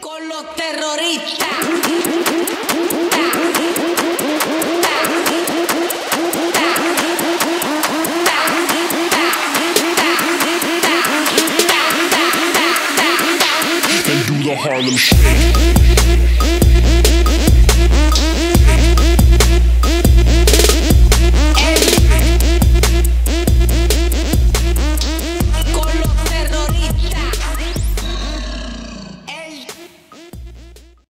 Con los terroristas. They do the Harlem Shake.